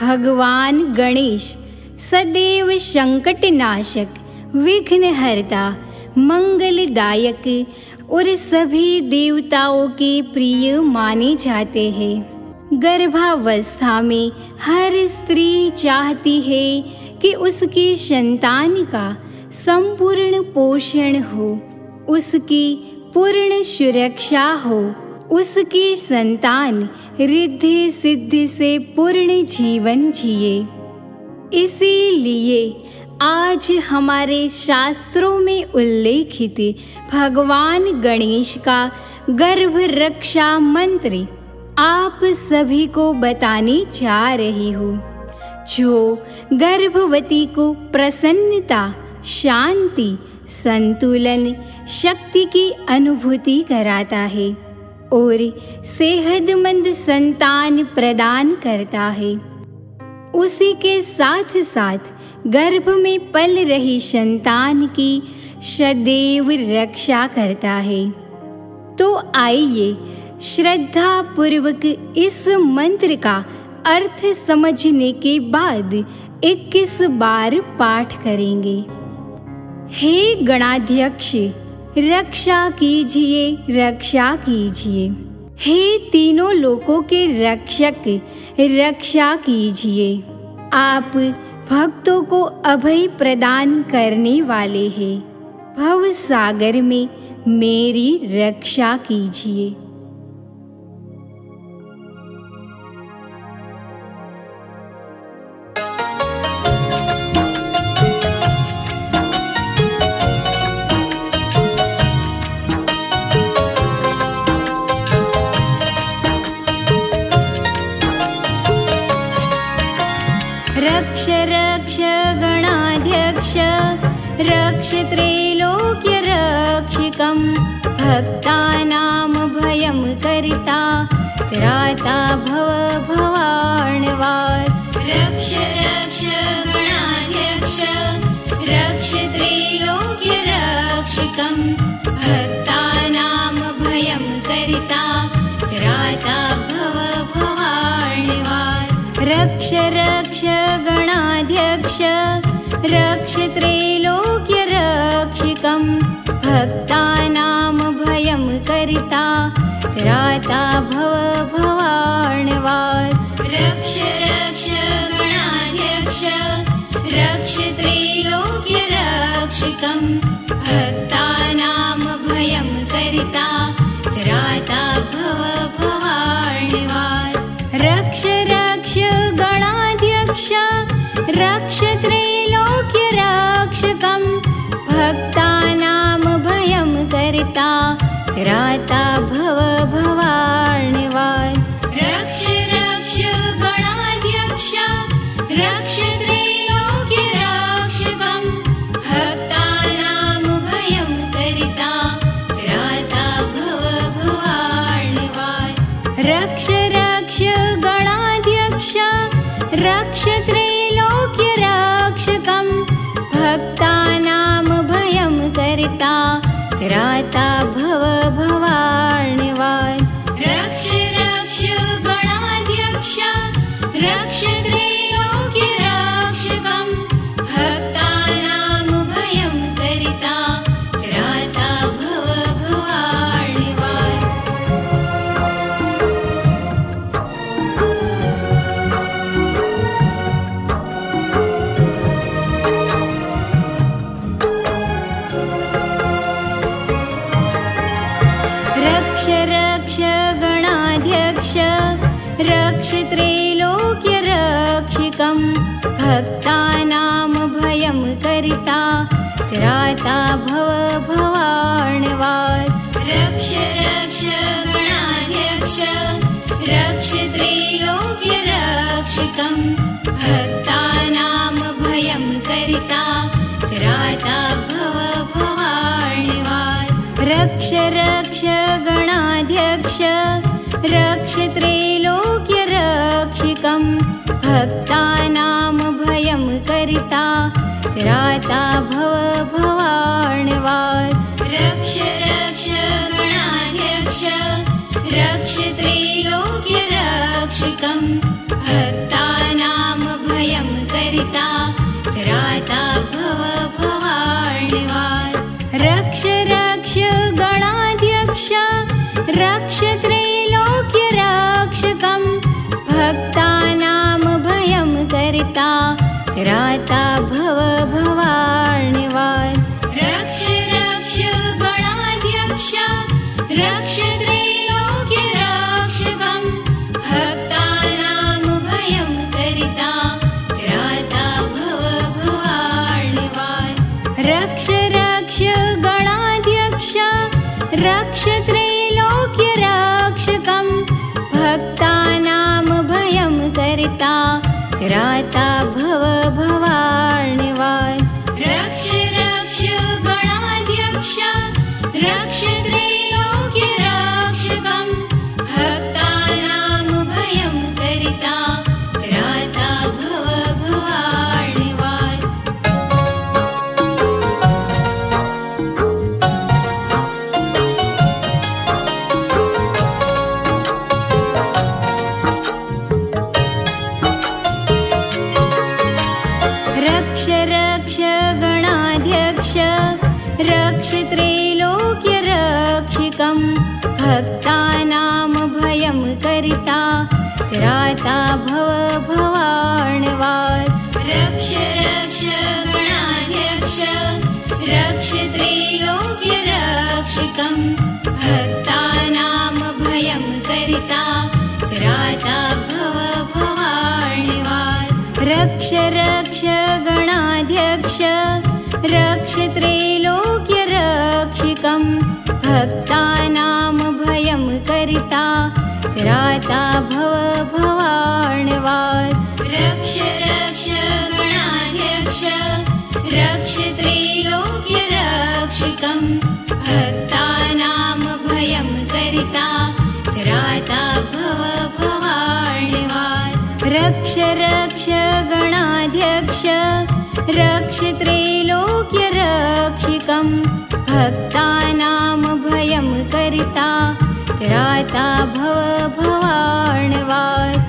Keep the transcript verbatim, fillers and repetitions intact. भगवान गणेश सदैव संकटनाशक, विघ्नहर्ता, मंगलदायक और सभी देवताओं के प्रिय माने जाते हैं। गर्भावस्था में हर स्त्री चाहती है कि उसकी संतान का संपूर्ण पोषण हो, उसकी पूर्ण सुरक्षा हो, उसकी संतान रिद्धि सिद्धि से पूर्ण जीवन जिए। इसीलिए आज हमारे शास्त्रों में उल्लेखित भगवान गणेश का गर्भ रक्षा मंत्र आप सभी को बताने जा रही हूँ, जो गर्भवती को प्रसन्नता, शांति, संतुलन, शक्ति की अनुभूति कराता है और सेहतमंद संतान प्रदान करता है। उसी के साथ साथ गर्भ में पल रही संतान की सदैव रक्षा करता है। तो आइए श्रद्धा पूर्वक इस मंत्र का अर्थ समझने के बाद इक्कीस बार पाठ करेंगे। हे गणाध्यक्ष, रक्षा कीजिए, रक्षा कीजिए। हे तीनों लोकों के रक्षक, रक्षा कीजिए। आप भक्तों को अभय प्रदान करने वाले हैं। भव सागर में मेरी रक्षा कीजिए। रक्ष रक्ष गणाध्यक्ष, रक्ष त्रैलोक्य रक्षिकं, भक्तानां भयं करिता, त्राता भव भवार्णवात्। रक्ष रक्ष गणाध्यक्ष, रक्ष त्रैलोक्य रक्षिकं, भक्तानां भयं करिता, त्राता भव भवार्णवात्। रक्ष रक्ष गणाध्यक्ष, रक्ष त्रैलोक्य रक्षिकं, भक्तानां भयं करिता, त्राता भव भवार्णवात्। रक्ष रक्ष गणाध्यक्ष, रक्ष त्रैलोक्य रक्षिकं, भक्तानां भयं करिता, त्राता भव भवार्णवात्। रक्ष रक्ष गणाध्यक्ष, रक्ष त्रैलोक्य रक्षकं, भक्तानां भयं करिता, त्राता भव भवार्णवात्। रक्ष रक्ष गणाध्यक्ष, रक्ष त्रैलोक्य रक्षकं, भक्तानां भयं करिता, त्राता भव भवार्णवात्। रक्ष गणाध्यक्ष, रक्ष त्रैलोक्य रक्षकं, भक्तानां भयं करिता, त्राता भव भवार्णवात्। रक्ष रक्ष गणाध्यक्ष, रक्ष त्रैलोक्य रक्षकं, भक्तानां भयं करिता, त्राता भव भवार्णवात्। रक्ष गणाध्यक्ष, रक्ष त्रैलोक्य रक्षिकं, भक्तानां भयं करिता, त्राता भव भवार्णवात्। रक्ष रक्ष गणाध्यक्ष, रक्ष त्रैलोक्य रक्षिकं, भक्तानां भयं करिता, त्राता भव भवार्णवात्। रक्ष रक्ष गणाध्यक्ष, रक्ष त्रैलोक्य रक्षिकं, भक्तानां भयं करिता, त्राता भव भवार्णवात्। रक्ष रक्ष गणाध्यक्ष, रक्ष त्रैलोक्य रक्षिकं, भक्तानां प्रियं करिता राधा भव भवाणिवास। रक्ष रक्ष गणाध्यक्ष रक्ष त्रैलोक्य रक्षकं भक्तानां भयं करिता राधा भव भवाणिवास। रक्ष रक्ष गणाध्यक्ष रक्ष त्रैलोक्य रक्षकं भक्तानां भयं करिता राधा भव भवाणिवास। रक्ष रक्ष गणाध्यक्ष रक्ष त्रैलोक्य रक्षकं भक्तानां भयं करिता राधा भव भवाणिवास। रक्ष रक्ष गणाध्यक्ष रक्ष त्रैलोक्य रक्षकं भक्तानां भयं करिता राधा भव भवाणिवास। रक्ष रक्ष गणाध्यक्ष रक्ष त्रैलोक्य रक्षिकं भक्तानां भयं करिता राधा भव भवाणिवास। रक्ष रक्ष गणाध्यक्ष रक्ष त्रैलोक्य रक्षिकं भक्तानां भयं करिता राधा भव भवाणिवास। रक्ष रक्ष गणाध्यक्ष रक्ष त्रैलोक्य रक्षिकं भक्तानां भयं करिता राधा भव भवाणिवास। रक्ष रक्ष गणाध्यक्ष रक्ष त्रैलोक्य रक्षिकं भक्तानां भयं करिता राधा भव भवाणिवास। रक्ष रक्ष गणाध्यक्ष रक्ष त्रैलोक्य रक्षिकं भक्तानां भयं करिता राधा भव भवाणिवास।